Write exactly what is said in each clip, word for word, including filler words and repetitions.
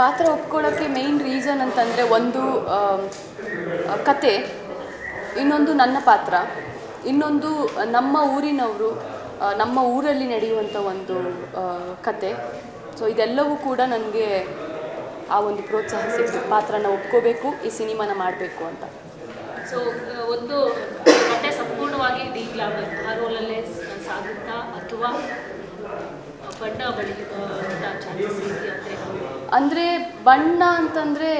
ಪಾತ್ರ ಒಪ್ಪಿಕೊಳ್ಳೋಕೆ main reason ಅಂತಂದರೆ ಒಂದು ಕತೆ, ಇನ್ನೊಂದು ನನ್ನ ಪಾತ್ರ, ಇನ್ನೊಂದು ನಮ್ಮ ಊರಿನವರು, ನಮ್ಮ ಊರಲ್ಲಿ ನಡೆಯುವಂಥ ಒಂದು ಕತೆ. ಸೊ ಇದೆಲ್ಲವೂ ಕೂಡ ನನಗೆ ಆ ಒಂದು ಪ್ರೋತ್ಸಾಹ ಸಿಕ್ಕಿತು, ಪಾತ್ರನ ಒಪ್ಕೋಬೇಕು, ಈ ಸಿನಿಮಾನ ಮಾಡಬೇಕು ಅಂತ. ಸೊ ಒಂದು ಕತೆ ಸಂಪೂರ್ಣವಾಗಿ ಡೀಗ್ಲಾಗಬೇಕು ಆ ರೋಲಲ್ಲೇ ಸಾಗುತ್ತಾ ಅಥವಾ ಬಣ್ಣ ಅಂದರೆ ಬಣ್ಣ ಅಂತಂದರೆ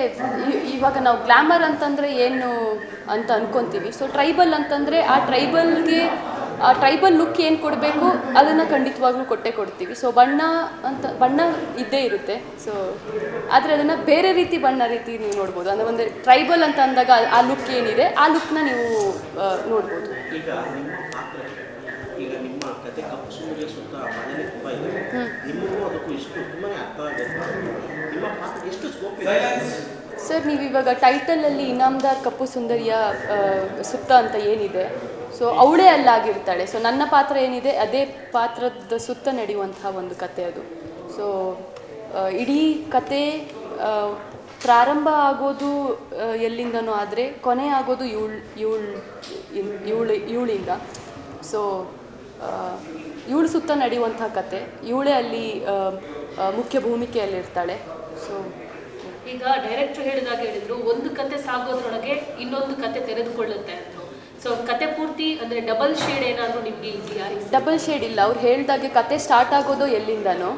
ಇವಾಗ ನಾವು ಗ್ಲ್ಯಾಮರ್ ಅಂತಂದರೆ ಏನು ಅಂತ ಅಂದ್ಕೊತೀವಿ. ಸೊ ಟ್ರೈಬಲ್ ಅಂತಂದರೆ ಆ ಟ್ರೈಬಲ್ಗೆ ಆ ಟ್ರೈಬಲ್ ಲುಕ್ ಏನು ಕೊಡಬೇಕು ಅದನ್ನು ಖಂಡಿತವಾಗ್ಲೂ ಕೊಟ್ಟೇ ಕೊಡ್ತೀವಿ. ಸೊ ಬಣ್ಣ ಅಂತ ಬಣ್ಣ ಇದ್ದೇ ಇರುತ್ತೆ. ಸೊ ಆದರೆ ಅದನ್ನು ಬೇರೆ ರೀತಿ ಬಣ್ಣ ರೀತಿ ನೀವು ನೋಡ್ಬೋದು. ಅಂದರೆ ಒಂದು ಟ್ರೈಬಲ್ ಅಂತ ಅಂದಾಗ ಆ ಲುಕ್ ಏನಿದೆ ಆ ಲುಕ್ನ ನೀವು ನೋಡ್ಬೋದು. ಈಗ ನಿಮ್ಮ ಕತೆ ಕಪ್ಪು ಸೂರ್ಯ ಸುತ್ತ ಮನೆಯಲ್ಲಿ ತುಂಬ ಇದೆ, ನಿಮಗೂ ಅದಕ್ಕೂ ಇಷ್ಟು ತುಂಬಾ ಅರ್ಥ ಆಗುತ್ತೆ. ನಿಮ್ಮ ಪಾತ್ರ ಎಷ್ಟು ಸ್ಕೋಪ್ ಇದೆ ಸರ್? ನೀವಿವಾಗ ಟೈಟಲಲ್ಲಿ ಇನಾಮ್ದಾರ್ ಕಪ್ಪು ಸುಂದರಿಯ ಸುತ್ತ ಅಂತ ಏನಿದೆ, ಸೊ ಅವಳೇ ಅಲ್ಲಾಗಿರ್ತಾಳೆ. ಸೊ ನನ್ನ ಪಾತ್ರ ಏನಿದೆ ಅದೇ ಪಾತ್ರದ ಸುತ್ತ ನಡೆಯುವಂತಹ ಒಂದು ಕತೆ ಅದು. ಸೊ ಇಡೀ ಕತೆ ಪ್ರಾರಂಭ ಆಗೋದು ಎಲ್ಲಿಂದನೂ, ಆದರೆ ಕೊನೆ ಆಗೋದು ಇವಳು ಇವಳು ಇವಳು ಇವಳಿಂದ. ಸೊ ಇವಳು ಸುತ್ತ ನಡೆಯುವಂಥ ಕತೆ, ಇವಳೇ ಅಲ್ಲಿ ಮುಖ್ಯ ಭೂಮಿಕೆಯಲ್ಲಿರ್ತಾಳೆ. ಸೊ ಈಗ ಡೈರೆಕ್ಟ್ರು ಹೇಳಿದಾಗ ಹೇಳಿದ್ರು ಒಂದು ಕತೆ ಸಾಗೋದ್ರೊಳಗೆ ಇನ್ನೊಂದು ಕತೆ ತೆರೆದುಕೊಳ್ಳುತ್ತೆ ಅಂತ. ಸೊ ಕತೆ ಪೂರ್ತಿ ಅಂದರೆ ಡಬಲ್ ಶೇಡ್ ಏನಾದರೂ ನಿಮಗೆ ಇದೆಯಾ? ಡಬಲ್ ಶೇಡ್ ಇಲ್ಲ. ಅವ್ರು ಹೇಳಿದಾಗೆ ಕತೆ ಸ್ಟಾರ್ಟ್ ಆಗೋದು ಎಲ್ಲಿಂದನೋ,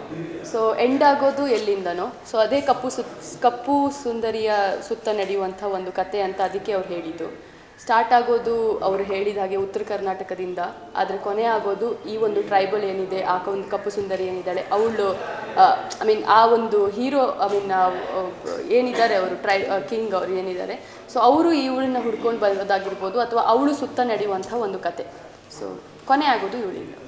ಸೊ ಎಂಡ್ ಆಗೋದು ಎಲ್ಲಿಂದನೋ. ಸೊ ಅದೇ ಕಪ್ಪು ಸುತ್ತ ಕಪ್ಪು ಸುಂದರಿಯ ಸುತ್ತ ನಡೆಯುವಂಥ ಒಂದು ಕತೆ ಅಂತ ಅದಕ್ಕೆ ಅವ್ರು ಹೇಳಿದ್ದು. ಸ್ಟಾರ್ಟ್ ಆಗೋದು ಅವರು ಹೇಳಿದ ಹಾಗೆ ಉತ್ತರ ಕರ್ನಾಟಕದಿಂದ, ಆದರೆ ಕೊನೆ ಆಗೋದು ಈ ಒಂದು ಟ್ರೈಬಲ್ ಏನಿದೆ, ಆ ಒಂದು ಕಪ್ಪು ಸುಂದರಿ ಏನಿದ್ದಾಳೆ ಅವಳು, ಐ ಮೀನ್ ಆ ಒಂದು ಹೀರೋ, ಐ ಮೀನ್ ಏನಿದ್ದಾರೆ ಅವರು ಟ್ರೈ ಕಿಂಗ್ ಅವರು ಏನಿದ್ದಾರೆ, ಸೊ ಅವರು ಇವಳನ್ನ ಹುಡ್ಕೊಂಡು ಬರೋದಾಗಿರ್ಬೋದು ಅಥವಾ ಅವಳು ಸುತ್ತ ನಡೆಯುವಂಥ ಒಂದು ಕತೆ. ಸೊ ಕೊನೆ ಆಗೋದು ಇವಳಿಲ್ಲ.